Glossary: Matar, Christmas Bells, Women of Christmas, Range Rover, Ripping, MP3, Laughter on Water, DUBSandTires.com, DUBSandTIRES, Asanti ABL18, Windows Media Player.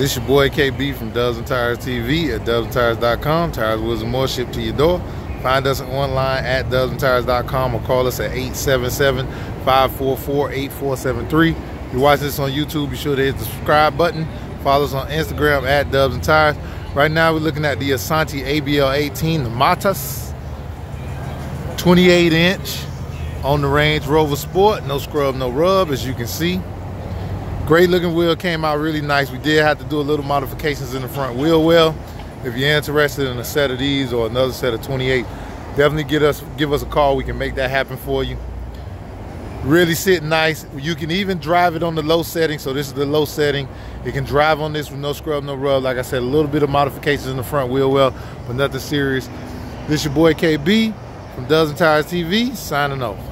This your boy KB from Dubs and Tires TV at DubsandTIRES.com. Tires, wheels, and more shipped to your door. Find us online at DubsandTIRES.com or call us at 877-544-8473. If you watch this on YouTube, be sure to hit the subscribe button. Follow us on Instagram at Dubs and Tires. Right now, we're looking at the Asanti ABL18, the Matas, 28-inch on the Range Rover Sport. No scrub, no rub, as you can see. Great looking wheel, came out really nice. We did have to do a little modifications in the front wheel well. If you're interested in a set of these or another set of 28, definitely give us a call. We can make that happen for you. Really sit nice. You can even drive it on the low setting. So this is the low setting. You can drive on this with no scrub, no rub. Like I said, a little bit of modifications in the front wheel well, but nothing serious. This your boy KB from Dubs and Tires TV, signing off.